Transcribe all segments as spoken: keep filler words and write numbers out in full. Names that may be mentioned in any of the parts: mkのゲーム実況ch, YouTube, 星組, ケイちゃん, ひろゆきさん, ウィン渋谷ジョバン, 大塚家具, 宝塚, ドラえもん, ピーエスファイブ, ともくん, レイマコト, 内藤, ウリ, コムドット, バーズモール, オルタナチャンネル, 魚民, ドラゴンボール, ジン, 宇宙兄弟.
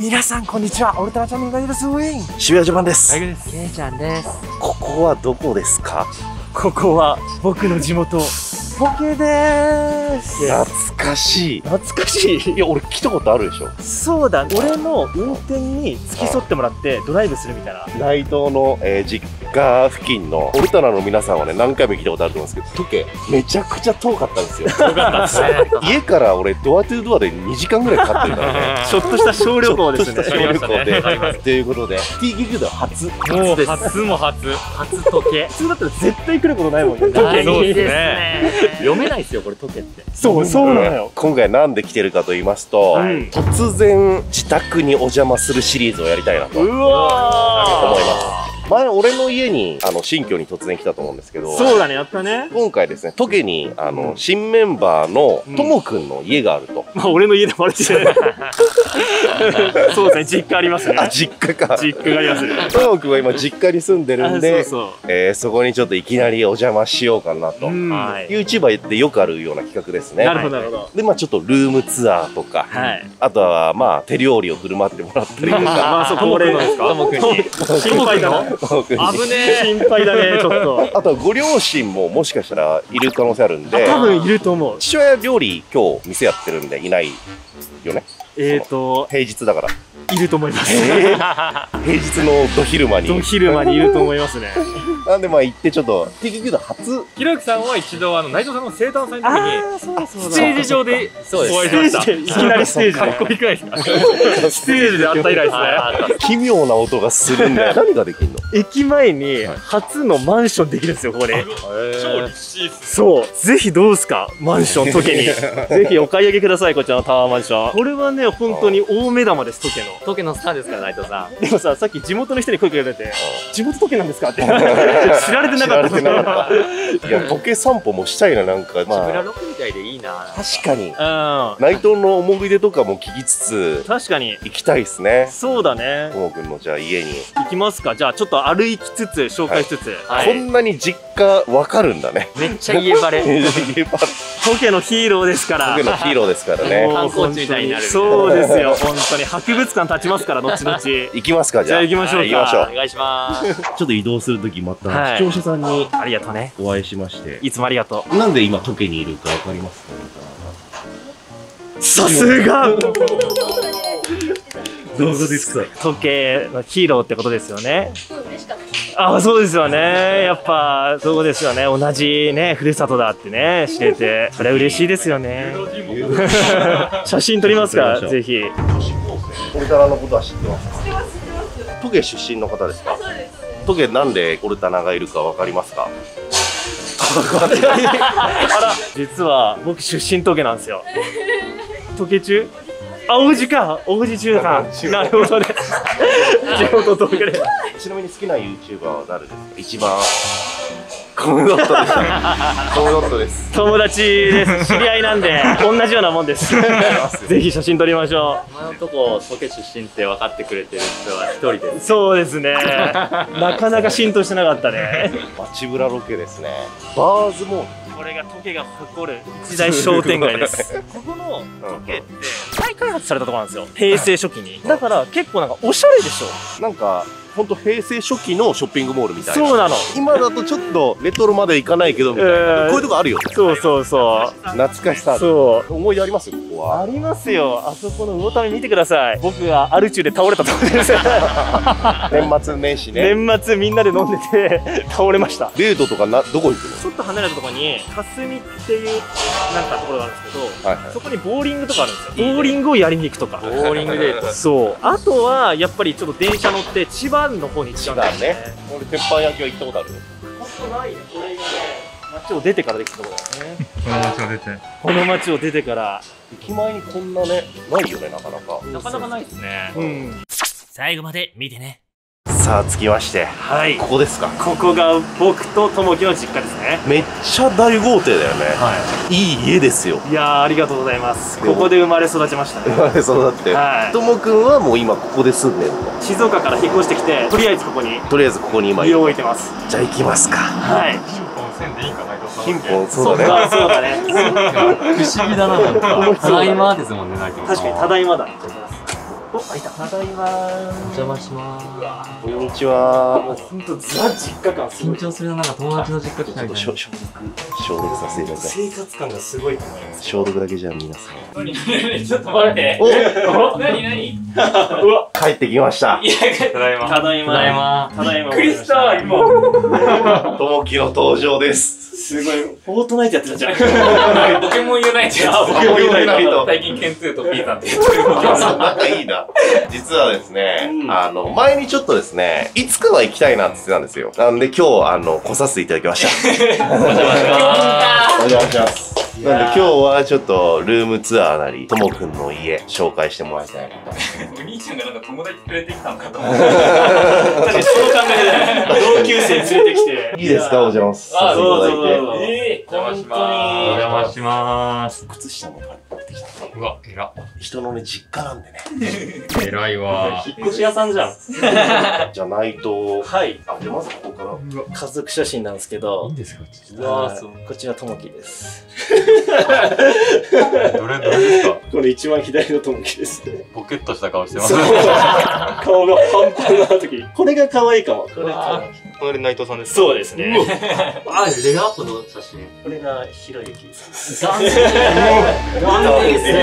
皆さんこんにちは、オルタナチャンネルガイドです。ウィン渋谷ジョバンです。ケイちゃんです。ここはどこですか？ここは僕の地元ボケです。懐かしい懐かしい。いや俺来たことあるでしょ。そうだ、俺の運転に付き添ってもらってドライブするみたいな。内藤の、えー、実家付近のオルタナの皆さんはね、何回も聞いたことあると思うんですけど、時計めちゃくちゃ遠かったんですよ。遠かったですね。家から俺ドアトゥドアでにじかんぐらいかかってるからね。ちょっとした小旅行ですね。小旅行でということで、シティギルド初初です。初も初初時計。普通だったら絶対来ることないもんね。時計そうですね。読めないですよこれ時計って。そうそうなのよ。今回なんで来てるかと言いますと、はい、突然自宅にお邪魔するシリーズをやりたいなと思います。前俺の家にあの新居に突然来たと思うんですけど、そうだね、やったね。今回ですね、トゲにあの新メンバーのともくんの家があると。まあ俺の家でもあるし、そうですね、実家ありますね。あ、実家か。実家がありますね。ともくんは今実家に住んでるんで、そこにちょっといきなりお邪魔しようかなと。YouTuber でよくあるような企画ですね。なるほどなるほど。でまあちょっとルームツアーとか、あとはまあ手料理を振る舞ってもらったりとか。ともくんですか？ともくんに。心配だろ？危ねえ、心配だねちょっと。あとはご両親ももしかしたらいる可能性あるんで。多分いると思う。父親料理今日店やってるんでいないよね。えっと平日だからいると思います。えー、平日のど昼間にど昼間にいると思いますね。なんでまあ行ってちょっとティキギルド初。ひろゆきさんは一度あの内藤さんの生誕祭の時にステージ上でお会いしました。いきなりステージでかっこいいくらいですか？ステージで会った以来ですね。奇妙な音がするんで何ができるの？駅前に初のマンションできるんですよここで。超リッシーっすね。そうぜひどうですかマンション時計にぜひお買い上げくださいこちらのタワーマンション。これはね本当に大目玉です時計の。時計のスターですから内藤さん。でもささっき地元の人に声かけられて地元時計なんですかって。知られてなかった。いや時計散歩もしたいななんか。まあ自分らロケみたいでいいな。確かに。うん。内藤の思い出とかも聞きつつ。確かに。行きたいですね。そうだね。ともくんのじゃあ家に。行きますか。じゃあちょっと歩きつつ紹介しつつ。こんなに実家わかるんだね。めっちゃ家バレ。家バレ。時計のヒーローですから。時計のヒーローですからね。観光地みたいになる。そうですよ本当に博物館立ちますから後々。行きますかじゃあ。行きましょう。行きましょう。お願いします。ちょっと移動するときまた。視聴者さんにありがとうねお会いしまして、いつもありがとう。なんで今時計にいるかわかりますか？さすがどうですか？時計のヒーローってことですよね。あ、そうですよね。やっぱそうですよね。同じねふるさとだってね知れて、それは嬉しいですよね。写真撮りますかぜひ。オルタナのことは知ってますか？知ってます知ってます。時計出身の方ですか？そうです。トゲなんでオルタナがいるかわかりますか？あら、実は僕出身トゲなんですよ。トゲ中？あ、王子か、王子中さん。なるほどね。地元トゲで。ちなみに好きなユーチューバーは誰ですか？一番。コムドットです。コムドットです。友達です。知り合いなんで、同じようなもんです。ぜひ写真撮りましょう。今のところ、トケ出身って分かってくれてる人は一人です。そうですね。なかなか浸透してなかったね。街ぶらロケですね。バーズモール。これがトケが誇る一大商店街です。ここのトケって再開発されたところなんですよ。平成初期に。だから結構なんかおしゃれでしょ。なんか。本当平成初期のショッピングモールみたいな。そうなの。今だとちょっとレトロまで行かないけどみたいな、えー、こういうとこあるよね。そうそうそう、懐かしさ。そう思い出あります。ここはありますよ。あそこの魚民見てください。僕がアル中で倒れたところです。年末年始ね、年末みんなで飲んでて倒れました。デートとかなどこ行くの？ちょっと離れたところに霞っていうなんかところがあるんですけど、はい、はい、そこにボーリングとかあるんですよ。ボーリングをやりに行くとか。ボーリングデート。そう、あとはやっぱりちょっと電車乗って千葉の方に行っちゃうんですね。俺鉄板焼きは行ったことある。本当ないよ。これがね、町を出てからできたところだよね。この町を出て。この町を出てから。駅前にこんなね、ないよね、なかなか。なかなかないですね。うん。最後まで見てね。さあ、着きまして。はい。ここですか。ここが僕とともきの実家ですね。めっちゃ大豪邸だよね。はい。いい家ですよ。いやー、ありがとうございます。ここで生まれ育ちましたね。生まれ育って。はい。ともくんはもう今ここで住んでるの。静岡から引っ越してきて、とりあえずここに。とりあえずここに今。家を置いてます。じゃあ行きますか。はい。でいいかな、金本。そうだね、そうだね。不思議だな、なんか。ただいまですもんね、ないと。確かに、ただいまだ。お、あ、いた。ただいまー。お邪魔します。こんにちは。もう本当ザ実家感すごい。緊張するな、なんか友達の実家来たみたいな。ちょっと消毒、消毒させていただきます。生活感がすごいと思います。消毒だけじゃ皆さん。何何ちょっと待って。お、何何。うわ、帰ってきました。いや、ただいま。ただいま。ただいま。ただいま。びっくりした今。ともきの登場です。すごい。フォートナイトやってたじゃん。ポケモンユナイト。ポケモンユナイト。最近ケンツーとピーさんって言ってる。仲いいな。実はですね、うん、あの前にちょっとですね、いつかは行きたいなって言ってたんですよ。なんで今日あの来させていただきました。お邪魔します。お邪魔します。なんで今日はちょっとルームツアーなり、ともくんの家紹介してもらいたいなと。お兄ちゃんがなんか友達連れてきたのかと思って。確かにその考えで同級生連れてきて。いいですか、お邪魔させていただいて。お邪魔します。お邪魔します。靴下も買ってきた。うわ、えら。人のね、実家なんでね。えらいわ。引っ越し屋さんじゃん。じゃないと。はい。あ、じゃまずここから。家族写真なんですけど。いいんですか、こっち。こっちはともきです。どれどれですか。これ一番左のともきですね。ポケッとした顔してます。顔がパンパンな時。これが可愛いかも。これ可愛い。これ内藤さんです。そうですね。あ、レガープの写真。これがひろゆきさん。残念ですね。え？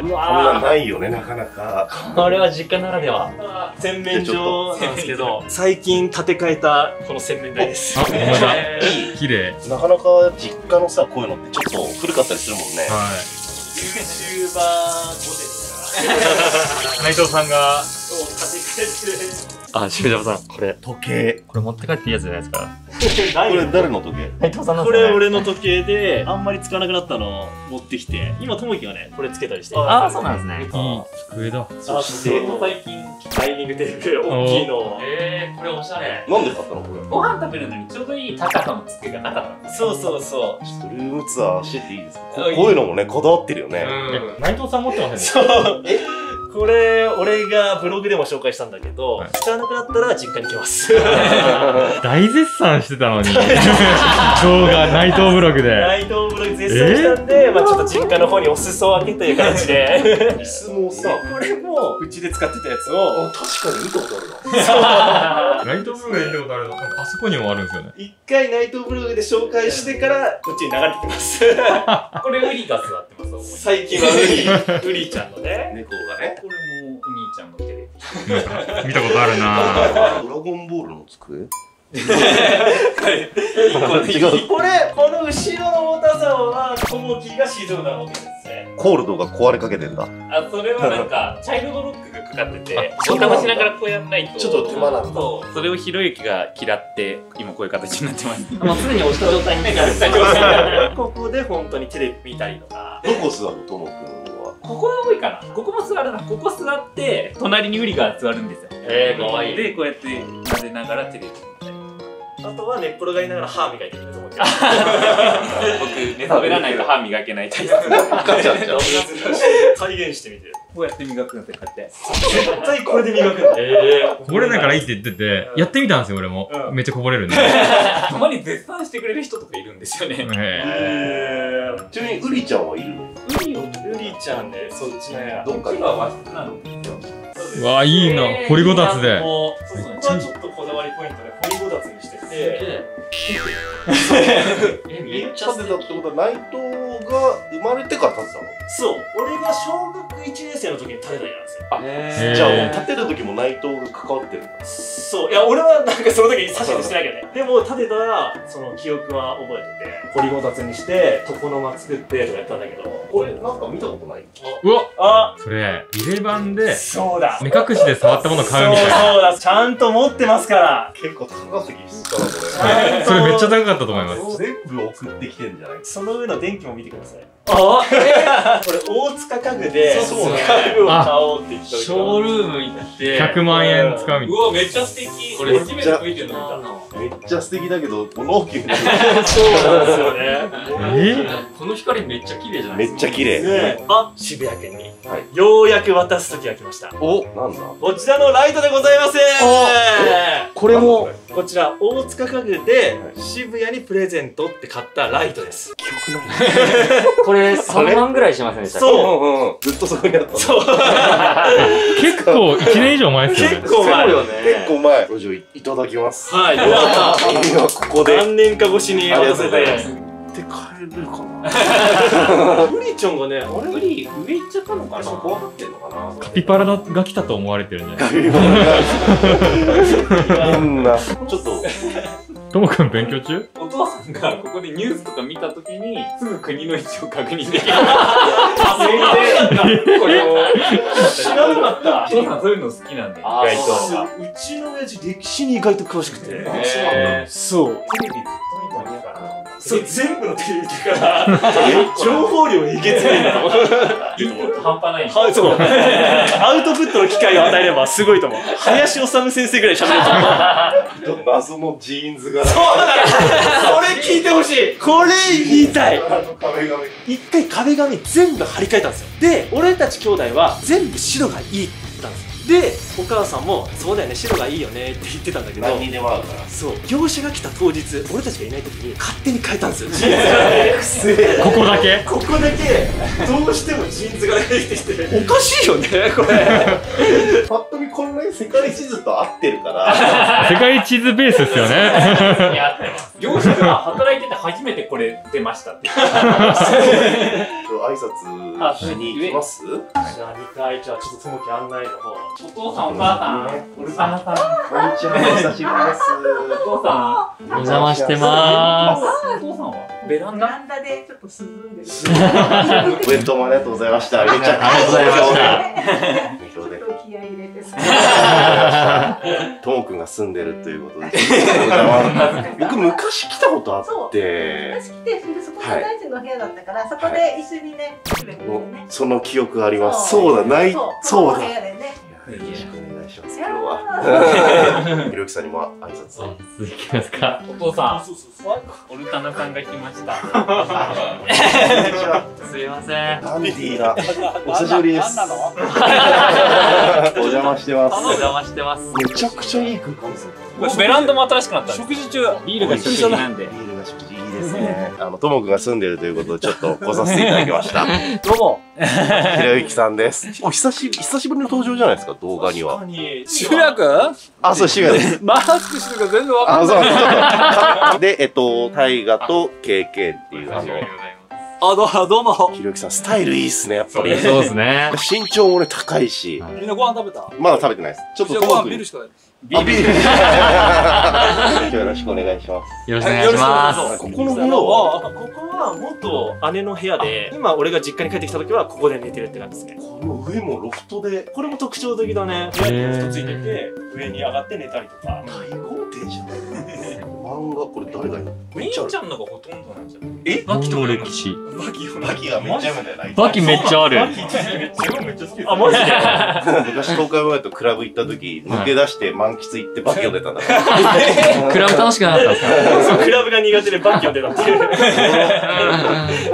これはないよね、なかなか。これは実家ならでは。洗面所なんですけど、最近建て替えたこの洗面台です。綺麗。なかなか実家のさ、こういうのってちょっと古かったりするもんね。はい。ユーチューバーごですから。内藤さんが。そう、建て替えて。あ、しめじゃまさん、これ時計、これ持って帰っていいやつじゃないですか。これ誰の時計？内藤さんの。これ俺の時計で、あんまり使わなくなったのを持ってきて、今ともきがね、これつけたりして。ああ、そうなんですね。机だ。そして最近ダイニングテーブル大きいの。ええ、これおしゃれ。なんで買ったのこれ？ご飯食べるのにちょうどいい高さの机がなかった。そうそうそう。ちょっとルームツアーしてていいですか？こういうのもね、こだわってるよね。内藤さん持ってませんね。そう。これ俺がブログでも紹介したんだけど、使わなくなったら実家に来ます。大絶賛してたのに動画、内藤ブログで内藤ブログ絶賛したんで、まあちょっと実家の方にお裾分けという形で。椅子もさ、これもうちで使ってたやつを。確かに見たことあるな。内藤ブログで見たことあるの。あそこにもあるんですよね。一回内藤ブログで紹介してからこっちに流れてきます。これウリが座ってます。最近はウリウリちゃんのね、猫がね。これもお兄ちゃんのテレビ見たことあるな。ドラゴンボールの机。これ、この後ろのモーターさんはともきが静岡なわけですね。コールドが壊れかけてんだ。あ、それはなんかチャイルドロックがかかってて、おたましながらこうやんないとちょっと手間なんだ。それをひろゆきが嫌って今こういう形になってます。もうすでに押した状態になる。ここで本当にテレビ見たりとか。どこ座るのともくん？ここが多いかな。ここも座るな。ここ座って隣にウリが座るんですよ。ええ、可愛い。でこうやって撫でながらテレビ見たり。あとは寝っ転がりながら歯磨いてると思っちゃう。僕寝そべらないと歯磨けないタイプ。赤ちゃんじゃん。再現してみて。こうやって磨くんだってこうやって。絶対これで磨くんだ。ええ。これだからいいって言っててやってみたんですよ俺も。めっちゃこぼれるんで。たまに絶賛してくれる人とかいるんですよね。ええ。ちなみにウリちゃんはいるの？ウリちゃんで、そっちのやどっかが和室なの。わあ、いいな、掘りごたつで。ここはちょっとこだわりポイントで、掘りごたつにしてて。え、めっちゃ建てたってことは、内藤が生まれてから建てたの。そう、俺が小学いちねん生の時に建てたやつなんですよ。じゃあ、建てる時も内藤が関わってるんだ。そう、いや、俺はなんかその時に指図してないけどね。でも、建てたら、その記憶は覚えてて。掘りごたつにして、床の間作ってとかやったんだけど、これなんか見たことない？うわっ、あ、それビレ版で目隠しで触ったもの買うみたいな。そうだ、ちゃんと持ってますから。結構高すぎるからこれ。それめっちゃ高かったと思います。全部送ってきてんじゃない。その上の電気も見てください。あ、これ大塚家具で家具を買おうって言った時ショールーム行ってひゃくまんえん使うみたいな。うわ、めっちゃ素敵。これ初めて見てるの見た。めっちゃ素敵だけど物置。そうなんですよね。え、この光めっちゃ綺麗じゃないですか。めっちゃ綺麗。あ、渋谷県にようやく渡す時が来ました。お、なんだこちらのライトでございます。これもこちら大塚家具で渋谷にプレゼントって買ったライトです。これさんまんぐらいしませんでしたっけ？そう、ずっとそこにあった。そう結構いちねん以上前ですよね。結構前よね。結構前。ご助いただきます。はい、よかった。今ここで何年か越しに合わせてって帰るかな。フリちゃんがね、あれフリ上行っちゃったのかな、怖がってんのかな。カピバラが来たと思われてるね。カピバラが変な。ちょっとともくん勉強中？お父さんがここでニュースとか見たときにすぐ国の位置を確認できる。これを知らなかった。お父さんそういうの好きなんで。意外とうちの親父歴史に意外と詳しくて。そう。テレビずっと見てるから。そう、全部のテレビから情報量いげつないんだと思う。インプット半端ないんだ。そう、アウトプットの機会を与えればすごいと思う。林修先生ぐらいしゃべると思う。謎のジーンズが。そうだからこれ聞いてほしい。これ言いたい。一回壁紙全部張り替えたんですよ。で、俺たち兄弟は全部白がいいって言ったんですよ。で、お母さんもそうだよね、白がいいよねって言ってたんだけど、何にでも合うから。そう、業者が来た当日、俺たちがいない時に勝手に変えたんですよ、ジーンズ。ここだけここだけどうしてもジーンズが出てきておかしいよね、これ。ぱっと見こんなに世界地図と合ってるから。世界地図ベースですよね。いや、合ってます。業者が働いてて初めてこれ出ましたって。挨拶しに行きます。じゃあにかい、じゃあちょっとともき案内の方。お父さん、お母さん、お母さん、こんにちは、お久しぶりです。お父さん、お邪魔してます。お父さんはベランダでちょっと涼んでる。お弁当もありがとうございました。めっちゃありがとうございました。ちょっと気合い入れてすみません。ともくんが住んでるということで。僕昔来たことあって。昔来て、そこが大臣の部屋だったから、そこで一緒にね。その記憶あります。そうだ、ない、そうだ。よろしくお願いします。今日はひろゆきさんにも挨拶を続けますか。お父さん、オルタナさんが来ました。すいません。ダンディーなお久しぶりです。お邪魔してます。お邪魔してます。めちゃくちゃいい空間です。ベランダも新しくなった。食事中ビールが食事なんで。ビールが食事いいですね。あのともくんが住んでるということでちょっと来させていただきました。どうもひろゆきさんです。お久し久しぶりの登場じゃないですか、動画には。渋谷君？あ、そう渋谷です。マスクしてるか全然わかんない。で、えっと大我と ケーケー っていうあの。あ、どうもどうも。ひろゆきさんスタイルいいっすね、やっぱり。そうですね。身長もね高いし。みんなご飯食べた？まだ食べてないです。ちょっとご飯ビールしかない。ビール。よろしくお願いします。よろしくお願いします。ここの部屋は、ここは元姉の部屋で、今俺が実家に帰ってきた時はここで寝てるって感じですね。この上もロフトで、これも特徴的だね。ロフトついてて、上に上がって寝たりとか。大豪邸じゃない。漫画これ誰がいる？みーちゃんのがほとんどなんじゃない？え？バキの歴史。バキがめっちゃ読んでない。バキめっちゃある。バキめっちゃ好き。あ、マジで？昔東海前とクラブ行った時抜け出して満喫行ってバキ読んでたんだから。クラブ楽しくなかったんですか？クラブが苦手でバキ読んでたってい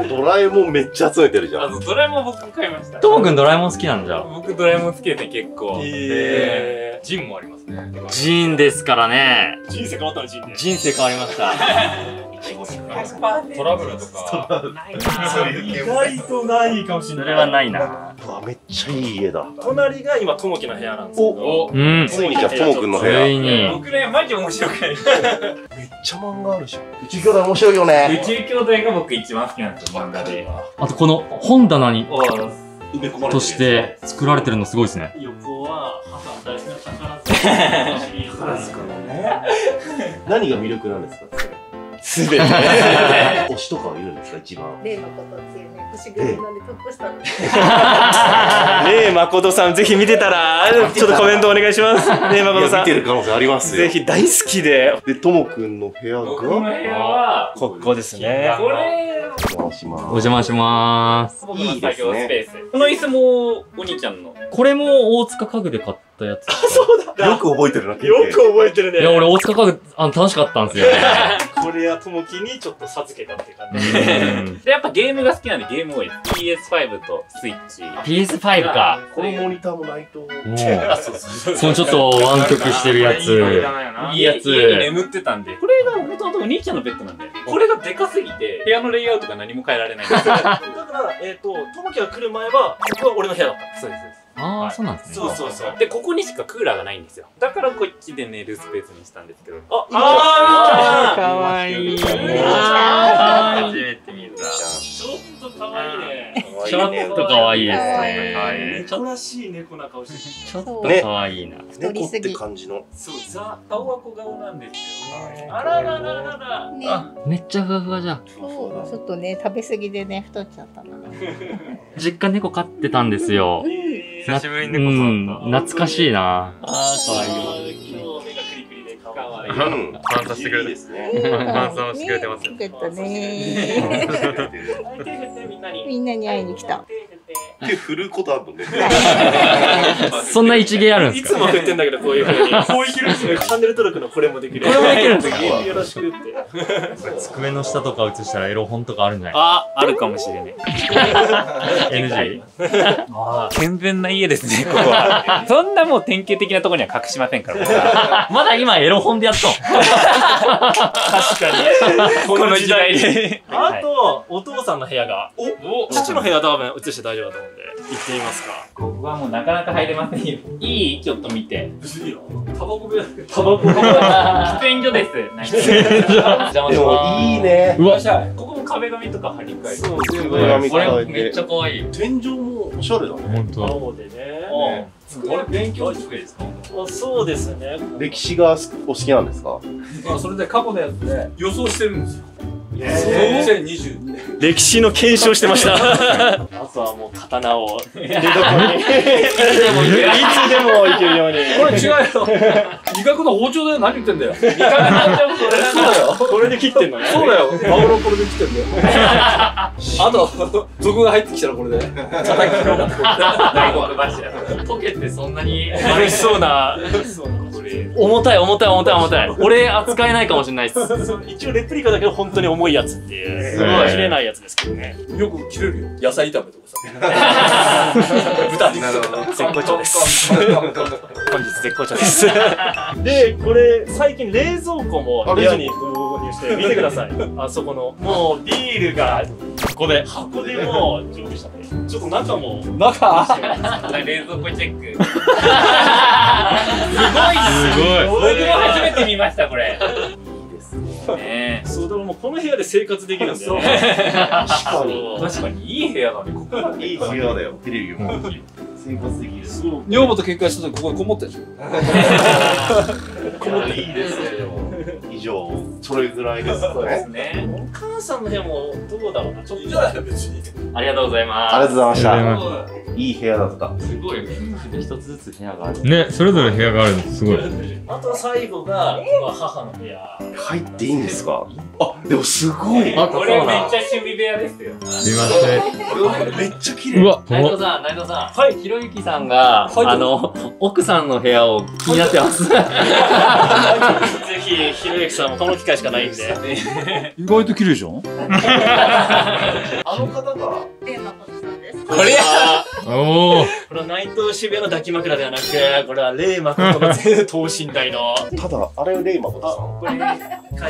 う。ドラえもんめっちゃ集めてるじゃん。ドラえもん僕買いました。ともくんドラえもん好きなんじゃ。僕ドラえもん好きですね、結構。へー。ジンもありますね。ジンですからね。人生変わったのジンで。人生変わりました。トラブルとか意外とないかもしれない。それはないな。うわ、めっちゃいい家だ。隣が今ともきの部屋なんですけど。ついにじゃともくんの部屋。僕ね、マジ面白くない。めっちゃ漫画あるじゃん。宇宙兄弟面白いよね。宇宙兄弟が僕一番好きなんですよ、漫画で。あとこの本棚にとして作られてるのすごいですね。横は母大好きな宝塚。宝塚のね。何が魅力なんですか？すべて。推しとかはいるんですか、一番。レイマコトっていうね、星組なんでトップしたの。レイマコトさん、ぜひ見てたら、ちょっとコメントお願いします。レイマコトさん。見てる可能性ありますよ。ぜひ大好きで。で、ともくんの部屋が。僕の部屋は、ここですね。これ。お邪魔します。いいですね。この椅子も、お兄ちゃんの。これも大塚家具で買ったやつ。あ、そうだ。よく覚えてるな。よく覚えてるね。いや、俺大塚家具、あの、楽しかったんですよね。俺やともきにちょっと授けたって感じで、やっぱゲームが好きなんでゲーム多いです。 ピーエスファイブ とスイッチ。 ピーエスファイブ か。このモニターもないと、そのちょっと湾曲してるやついいやつ。家に眠ってたんで、これが元々お兄ちゃんのベッドなんで、これがでかすぎて部屋のレイアウトが何も変えられないんです。だからえっとともきが来る前はここは俺の部屋だった。そうです。ああ、そうなんですね。そうそうそう。で、ここにしかクーラーがないんですよ。だからこっちで寝るスペースにしたんですけど。あ、ああ、かわいい。初めて見た。ちょっとかわいいね。ちょっとかわいいですね。猫らしい猫な顔してる。ちょっとかわいいな。猫って感じの。そう、ザ・顔は小顔なんですよ。あららららら。あ、めっちゃふわふわじゃん。ちょっとね、食べ過ぎでね、太っちゃったな。実家猫飼ってたんですよ。久しぶりに猫触った。懐かしいな。あー、かわいい。今日目がクリクリでかわいい。観察してくれてますね。観察してくれてますよ。よかったね。手振ってみんなに。みんなに会いに来た。手振ることあるのね。そんな一芸あるんですか？いつも振ってんだけど、こういう風に。こういう風にする。チャンネル登録のこれもできる。これもできるんですか？よろしくって。机の下とか映したらエロ本とかあるんじゃない？あ、あるかもしれない。エヌジー？ 健全な家ですね、ここは。そんなもう典型的なところには隠しませんから。まだ今エロ本でやっとん。確かに。この時代で。あと、お父さんの部屋が。お、父の部屋多分映して大丈夫だと思うんで、行ってみますか。ここはもうなかなか入れませんよ。いい？ちょっと見て。いいよ。タバコ部屋。タバコ部屋。喫煙所です。喫煙所。でもいいね。うわ、ここも壁紙とか張り替えて。そう、全部。これめっちゃ可愛い。天井もおしゃれだね。本当。青でね。これ勉強机ですか？あ、そうですね。歴史がお好きなんですか？あ、それで過去のやつで予想してるんですよ。にせんにじゅうにねん歴史の検証してました。あとはもう刀を出どこにいつでもいけるように。これ違うよ、味覚の包丁だよ。何言ってんだよ、味覚の包丁。そうだよ、これで切ってんのね。そうだよ、マグロこれで切ってんだよ。あと俗が入ってきたらこれで叩き切ろうか。ポケってそんなに悪しそうな。重たい重たい重たい重たい。俺扱えないかもしれないです。一応レプリカだけど本当に重いやつっていう。すごい切れないやつですけどね。よく切れるよ。野菜炒めとかさ。豚肉とか。絶好調です。本日絶好調です。で、これ最近冷蔵庫も部屋に導入して見てください。あそこのもうビールがここで箱でもう常備したね。ちょっと中も中。冷蔵庫チェック。すごい。すごい。僕も初めて見ましたこれ。いいですね。そうだろう、もうこの部屋で生活できるんだよね。確かに確かにいい部屋だね。ここはいい部屋だよ。テレビも生活できる。女房と結婚した時ここにこもったでしょ。こもっていいですね。以上それぐらいですね。お母さんの部屋もどうだろうな。ちょっと別に。ありがとうございます。ありがとうございました。いい部屋だった。すごい。一つずつ部屋がある。ね、それぞれ部屋があるのすごい。あと最後が母の部屋。入っていいんですか？あ、でもすごい。これめっちゃ趣味部屋ですよ。すみません。めっちゃ綺麗。うわ、内藤さん、内藤さん。はい。ひろゆきさんがあの奥さんの部屋を気になってます。ぜひひろゆきさんもこの機会しかないんで。意外と綺麗じゃん。あの方が。これはおお、これは内藤渋谷の抱き枕ではなく、これはレイマコトの等身大の。ただあれレイマコトさん。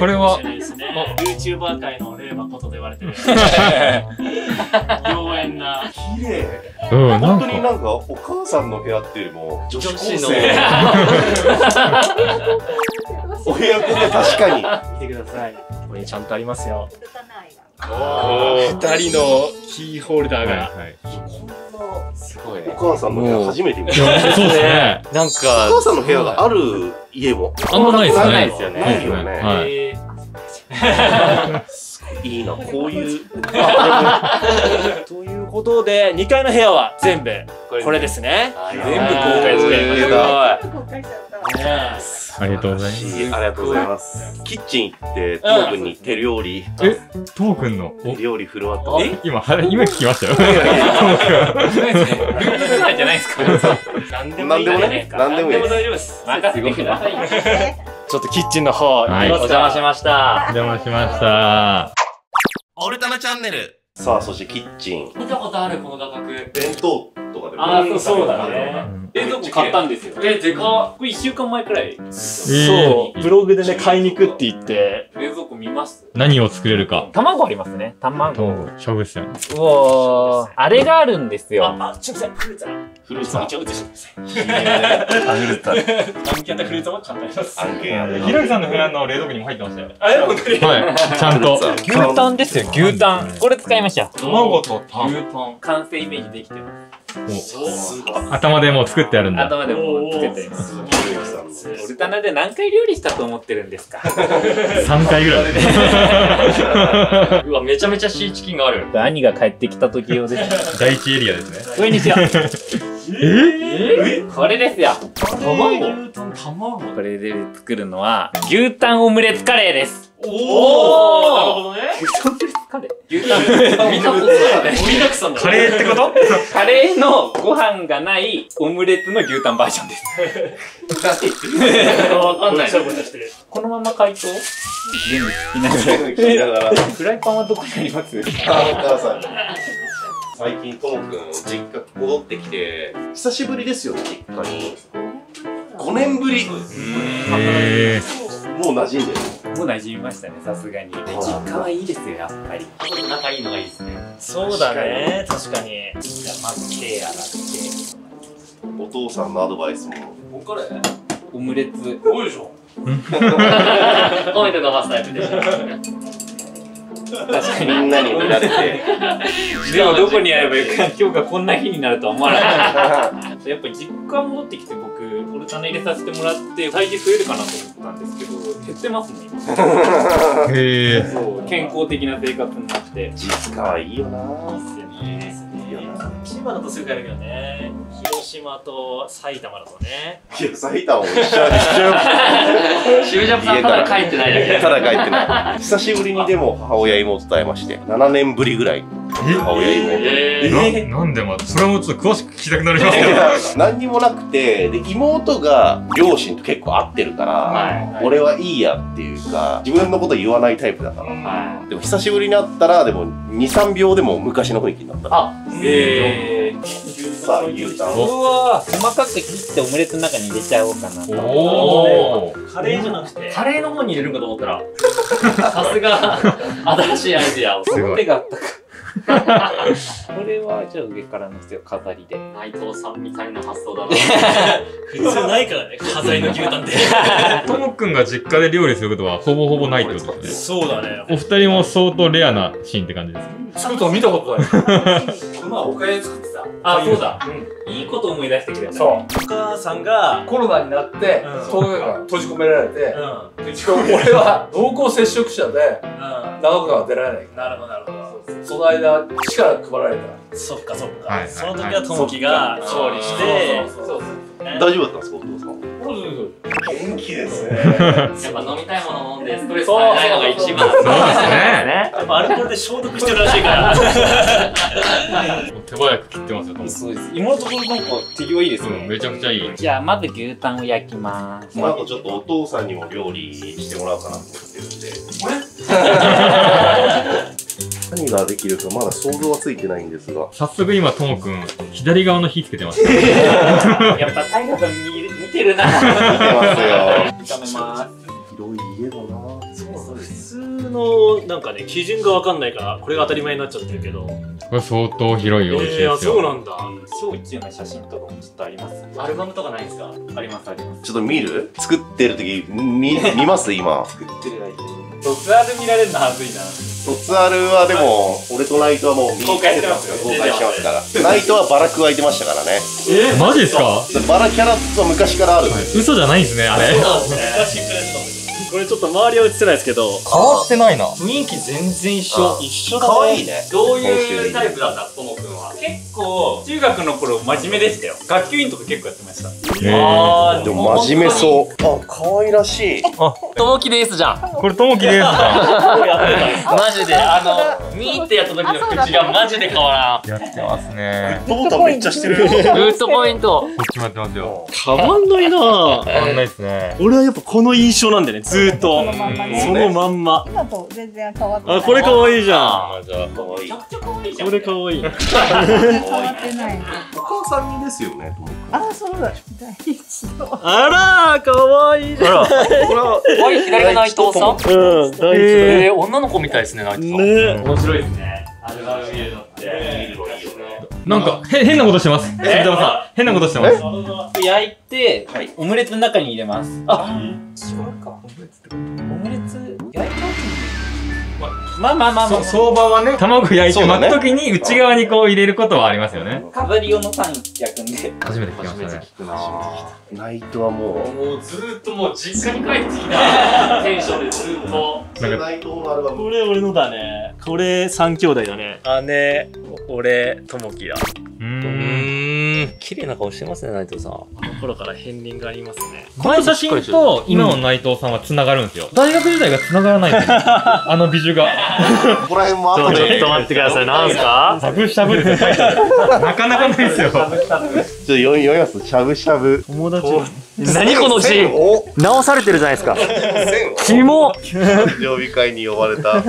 これは YouTuber 界のレイマコトと言われてる。妖艶な綺麗。うん、本当になんかお母さんの部屋っていうよりも女子高生のお部屋って。確かに見てください。これちゃんとありますよ。ふたりのキーホルダーが、こんなすごい。お母さんの部屋初めて見た。そうですね。なんかお母さんの部屋がある家もあんまないですよね。ないよね。いいな、こういう。ということでにかいの部屋は全部これですね。全部公開して公開しちゃった。ありがとうございます。ありがとうございます。キッチン行って、トークンに手料理。え、トークンの手料理振る舞った。え、今、今聞きましたよ。なんじゃないですか。なんでもいい。なんでも大丈夫です。任せてください。ちょっとキッチンの方、はい、お邪魔しました。お邪魔しました。オルタナチャンネル。さあ、そしてキッチン。見たことある、この画角。弁当とかでも。ああ、そうだね。冷蔵庫買ったんですよ。え、でかっ。これいっしゅうかんまえくらい。そう。ブログでね、買いに行くって言って。冷蔵庫見ます。何を作れるか。卵ありますね。卵。勝負っすよね。うおー。あれがあるんですよ。あ、ちょっとフルーツある。フルーツめちゃくちゃしてください。フルーツある。案件あったフルーツもちゃんとあります。案件ある。ひろゆきさんの部屋の冷蔵庫にも入ってましたよ。あれ本当に。はい。ちゃんと。牛タンですよ、牛タン。これ使いました。卵とタン。牛タン。完成イメージできてます。頭でもう作ってあるんだ。頭でもう作ってあります。オルタナで何回料理したと思ってるんですか。さんかいぐらいね。うわ、めちゃめちゃシーチキンがある。兄が帰ってきた時用です。第一エリアですね。これにしよう。ええ、これですよ。卵。これで作るのは牛タンオムレツカレーです。おお、なるほどね。カレーってこと？カレーのご飯がないオムレツの牛タンバージョンです。このまま解凍？フライパンはどこにあります？最近ともくん実家戻ってきて、久しぶりですよ、実家に。ごねんぶり。もう馴染んでる。もう馴染みましたね、さすがに。実家はいいですよ、やっぱり。仲いいのがいいですね。そうだね、確かに。じゃあ、まず手洗って。お父さんのアドバイスも。おカレー？オムレツ。おいしょ。コメントがマスターやってて。確かにみんなに見られて。でもどこにやればよく、今日がこんな日になるとは思わなかった。やっぱり実家戻ってきて、僕オルタナ入れさせてもらって体重増えるかなと思ったんですけど、減ってますね今。へえ。そう、健康的な生活になって。実家はいいよな。いいっすよね。いいよな。島だとすぐ帰るけどね。広島と埼玉だとね。いや、埼玉も一緒。シュウジャプさんただ帰ってないだけ。ただ帰ってない。久しぶりにでも母親妹と会いまして、ななねんぶりぐらい。母親妹。なんでまだそれもちょっと詳しく聞きたくなりますけど。何にもなくて、で妹が両親と結構会ってるから、俺はいいやっていうか、自分のこと言わないタイプだから。でも久しぶりに会ったら、でもに、さんびょうでも昔の雰囲気になった。あ、ええ。さあ、牛タン。うわ、細かく切ってオムレツの中に入れちゃおうかな。おお。カレーじゃなくて。カレーの方に入れるんかと思ったら。さすが。新しいアイディアを。すごい。手があったか。これはじゃあ上からのせよ、飾りで。内藤さんみたいな発想だな。普通ないからね、飾りの牛タンって。ともくんが実家で料理することはほぼほぼないってことですね。そうだね。お二人も相当レアなシーンって感じですか？作ると見たことない。まあおかゆ作ってた。あ、そうだ。いいこと思い出してくれた。そう。お母さんがコロナになって、閉じ込められて、俺は濃厚接触者で、長岡は出られない。なるほど、なるほど。その間、市から配られた。そっか、そっか。その時はともきが調理して、大丈夫だったんですか、お父さん。元気ですね。やっぱ飲みたいもの飲んでストレスがないのが一番。そうですね。やっぱアルコールで消毒してるらしいから。手早く切ってますよ。そうです。今のところなんか手際いいですね。めちゃくちゃいい。じゃあまず牛タンを焼きます。この後ちょっとお父さんにも料理してもらおうかなと思ってるんで。あれ？何ができるかまだ想像はついてないんですが、早速今ともくん左側の火つけてます。やっぱ大河さん見てるな。見てますよ。炒めます。広い家だな。そうです。普通のなんかね、基準がわかんないからこれが当たり前になっちゃってるけど、これ相当広いお家ですよ。そうなんだ。小一の写真とかもちょっとあります。アルバムとかないですか？ありますあります。ちょっと見る？作ってる時見見ます今。作ってる間。卒アル見られるのはずいな。卒アルはでも、俺とナイトはもう公開してますよ。公開してますから。ナイトはバラク湧いてましたからね。え、マジですか？バラキャラは昔からある。嘘じゃないんですね、あれ。これちょっと周りは映せないですけど、変わってないな。雰囲気全然一緒。一緒だね。可愛いね。どういうタイプだったともくんは。結構中学の頃真面目でしたよ。学級委員とか結構やってました。ああ、でも真面目そう。あ、可愛らしい。あ、ともきですじゃん。これともきですじゃん。こうやってた。マジであのミーってやった時の口がマジで変わらん。やってますね。グッドめっちゃしてる。グッドポイント決まってますよ。変わんないな。変わんないですね。俺はやっぱこの印象なんでね、ずっとそのまんま。今と全然変わってない。あ、これ可愛いじゃん。じゃあ可愛い。めちゃくちゃ可愛いじゃん。これ可愛い。変わってない。お母さんですよね。ああ、そうだ。あら、可愛いじゃん。これは可愛い左が内藤さん。うん。ええ、女の子みたいですね。内藤さん。ね、面白いですね。アルバム見るのって見るのいいよね。なんか変なことしてます。え、どうさ、変なことしてます。焼いてオムレツの中に入れます。あ、違うか。オムレツってこと。オムレツ焼いた後に。まあまあまあまあ、相場はね、卵焼いて巻くときに内側にこう入れることはありますよね。飾り用のパン焼くんで。初めて聞きましたね。ナイトはもうもうずっともう実家に帰ってきたテンションでずっと。ナイトのアルバム。これ俺のだね。これ三兄弟だね。姉、俺、ともきだ。うん、綺麗な顔してますね、内藤さん。この頃から片鱗がありますね。この写真と今の内藤さんは繋がるんですよ。大学時代が繋がらないんですよ。あの美女が。ここら辺もあった。ちょっと待ってください。なんすか？しゃぶしゃぶですよ。なかなかないですよ。ちょっと読みます。しゃぶしゃぶ。友達。何この字？直されてるじゃないですか。キモ。常備会に呼ばれた。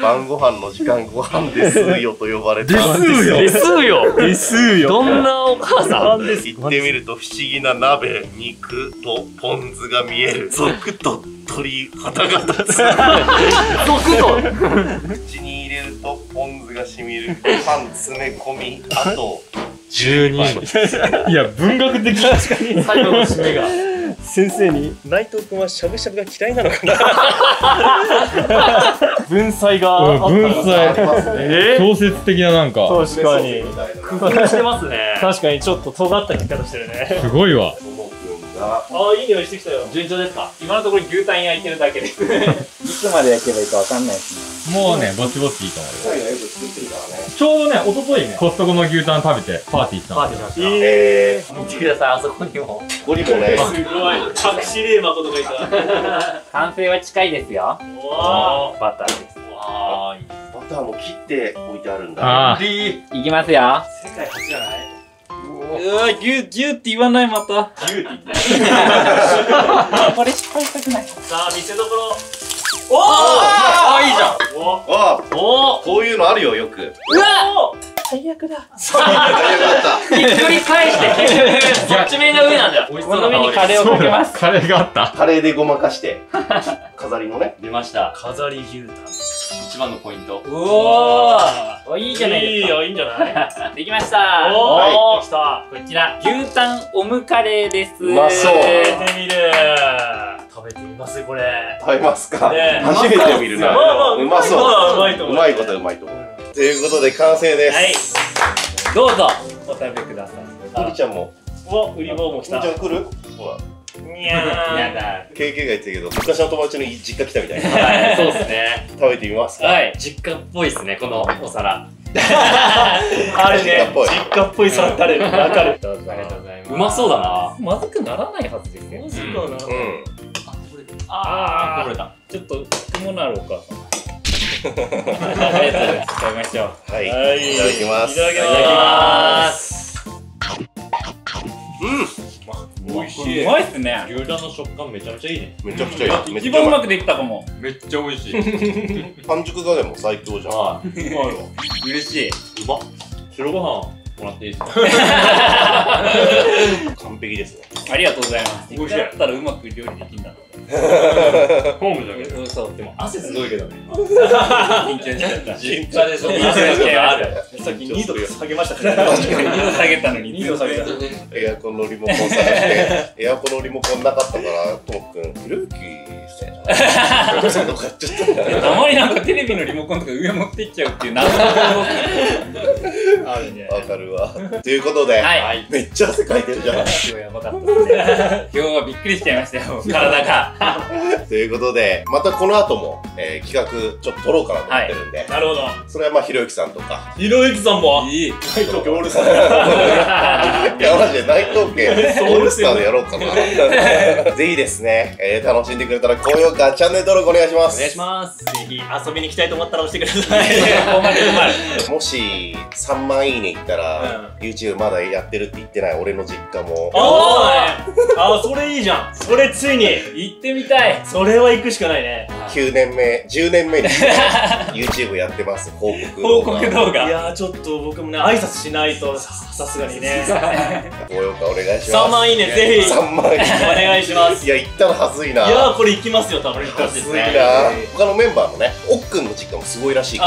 晩ご飯の時間、ご飯ですよと呼ばれた。ですよ。ですよ。ですよ。どんなお母さんですか？行ってみると不思議な鍋、肉とポン酢が見える。ゾクと鳥肌が立つ。ゾクと。口に入れるとポン酢がしみる。パン詰め込み、あとじゅうに。いや文学的。確かに。最後の締めが。先生に内藤君はしゃぶしゃぶが嫌いなのかな。文才があったのかな。小説的ななんか。確かに。工夫してますね。確かにちょっと尖った聞き方してるね。すごいわ。ああ、いい匂いしてきたよ。順調ですか？今のところ牛タン焼いてるだけです。いつまで焼けばいいかわかんないですね。もうね、ぼちぼちいいと思うよ。ちょうどね、一昨日ね、コストコの牛タン食べてパーティーした。パーティーしました。ええ。見てください、あそこにも。ここにもね。すごい。隠し霊まことがいた。完成は近いですよ。おお。バターです。わあ、いい。バターも切って置いてあるんだ。いきますよ。世界初じゃない？うわ、ぎゅうぎゅうって言わない。またぎゅうって言ってない。これ失敗したくない。さあ見せどころ。おお、あ、いいじゃん。おお、こういうのあるよ、よく。うわ、最悪だ。最悪だった。ひっくり返してそっち面が上なんだよ。お好みにカレーをかけます。カレーがあった。カレーでごまかして飾りのね、出ました。飾り牛タン一番のポイント。うお、いいじゃないですか。いいよ、いいんじゃない。できました。おお、きた。こちら牛タンオムカレーです。うまそう。食べてみる。食べてみます。これ食べますか？初めて見るな。うまそう。うまいと思う。うまいことはうまいと思う。ということで完成です。はい、どうぞお食べください。ウリちゃんも。お、ウリ坊も来た。ウリちゃん来る？ほら。いやだ。経験が言ってるけど、昔の友達の実家来たみたいな。はい、そうですね。食べてみますか？はい、実家っぽいですね、このお皿。あれね、実家っぽい皿タレ。わかる。どうぞ。ありがとうございます。うまそうだな。まずくならないはずですよ。まずくはならない。あ、これ。ああ、これだ。ちょっと雲のあるお母さん。ありがとうございます。食べましょう。はい、いただきます。いただきます。うん、美味しい。うまいっすね。牛タンの食感めちゃめちゃいいね。めちゃくちゃいい。一番うまくできたかも。めっちゃ美味しい。半熟がでも最強じゃん。はい。うまいわ。嬉しい。うまっ。白ご飯もらっていいですか？完璧ですね。ありがとうございます。美味しい。だったらうまく料理できるんだ。ホームだけど。そうそう。でも汗すごいけどね。緊張しちゃった。緊張でしょ。緊張してある。さっきにど下げましたから。にど下げたのににど下げた。エアコンのリモコン探して、エアコンのリモコンなかったから、ともくん。フルーキーしてんな。そういうの買っちゃったんだ。たまになんかテレビのリモコンとか上持っていっちゃうっていう謎のリモコン。あるね。わかるわ。ということで、めっちゃ汗かいてるじゃん。今日はやばかった。今日はびっくりしちゃいましたよ。体が。ということで、またこの後も、えー、企画ちょっと撮ろうかなと思ってるんで、はい、なるほど。それはまあひろゆきさんとか、ひろゆきさんもいい内藤家オールスターいやマジで内藤家オールスターでやろうかなぜひですね、えー、楽しんでくれたら高評価、チャンネル登録お願いします。お願いします。ぜひ遊びに来たいと思ったら押してください。もしさんまんいいねいったら、うん、YouTube まだやってるって言ってない俺の実家もああそれいいじゃん。それついに行ってみたい。それは行くしかないね。きゅうねんめじゅうねんめに YouTube やってます報告動画。いやーちょっと僕もね挨拶しないとさすがにね。高評価お願いします。さんまんいいねぜひさんまんいいねお願いします。いや行ったらはずいな。いやーこれ行きますよ多分。行ったらですね。他のメンバーのねおっくんの実家もすごいらしいか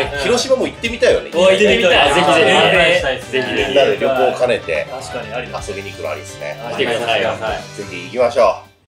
ら、広島も行ってみたいよね。行ってみたい。ぜひぜひみんなで旅行を兼ねて確かに遊びに行くのありですね。来てください。ぜひ行きましょう。